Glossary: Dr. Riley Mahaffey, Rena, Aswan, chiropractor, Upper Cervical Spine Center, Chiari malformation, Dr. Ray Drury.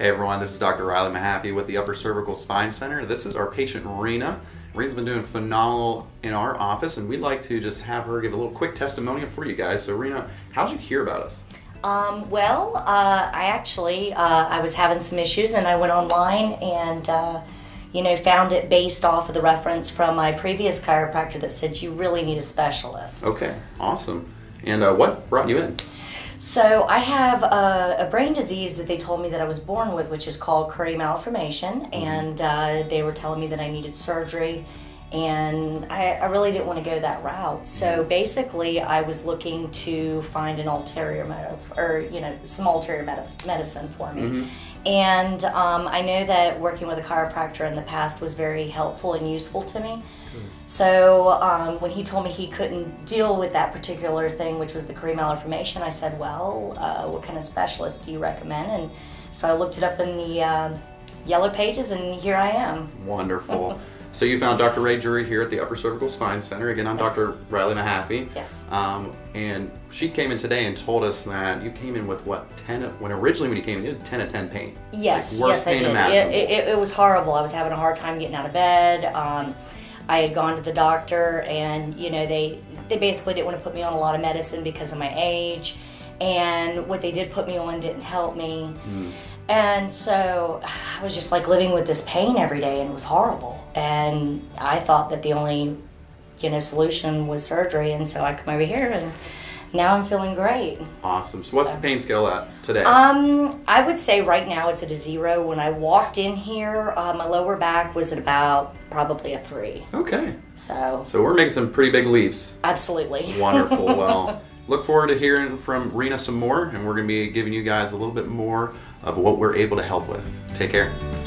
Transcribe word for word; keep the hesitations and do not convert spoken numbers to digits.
Hey everyone, this is Doctor Riley Mahaffey with the Upper Cervical Spine Center. This is our patient Rena. Rena's been doing phenomenal in our office, and we'd like to just have her give a little quick testimonial for you guys. So Rena, how did you hear about us? Um, well, uh, I actually, uh, I was having some issues and I went online and uh, you know, found it based off of the reference from my previous chiropractor that said you really need a specialist. Okay, awesome. And uh, what brought you in? So I have a, a brain disease that they told me that I was born with, which is called Chiari malformation, and uh, they were telling me that I needed surgery, and I, I really didn't want to go that route. So basically, I was looking to find an ulterior motive, or you know, some ulterior medicine for me. Mm-hmm. And um, I know that working with a chiropractor in the past was very helpful and useful to me. Mm. So um, when he told me he couldn't deal with that particular thing, which was the Chiari malformation, I said, well, uh, what kind of specialist do you recommend? And so I looked it up in the uh, yellow pages, and here I am. Wonderful. So you found Doctor Ray Drury here at the Upper Cervical Spine Center. Again, I'm yes. Doctor Riley Mahaffey. Yes. Um, and she came in today and told us that you came in with what, ten? When originally when you came in, you had ten out of ten pain. Yes. Like, worst yes, pain I did. It, it, it was horrible. I was having a hard time getting out of bed. Um, I had gone to the doctor, and you know they they basically didn't want to put me on a lot of medicine because of my age, and what they did put me on didn't help me. Mm. And so I was just like living with this pain every day, and it was horrible. And I thought that the only, you know, solution was surgery. And so I come over here, and now I'm feeling great. Awesome. So what's so, the pain scale at today? Um, I would say right now it's at a zero. When I walked in here, uh, my lower back was at about probably a three. Okay. So. So we're making some pretty big leaps. Absolutely. Wonderful. Well. Look forward to hearing from Rena some more, and we're going to be giving you guys a little bit more of what we're able to help with. Take care.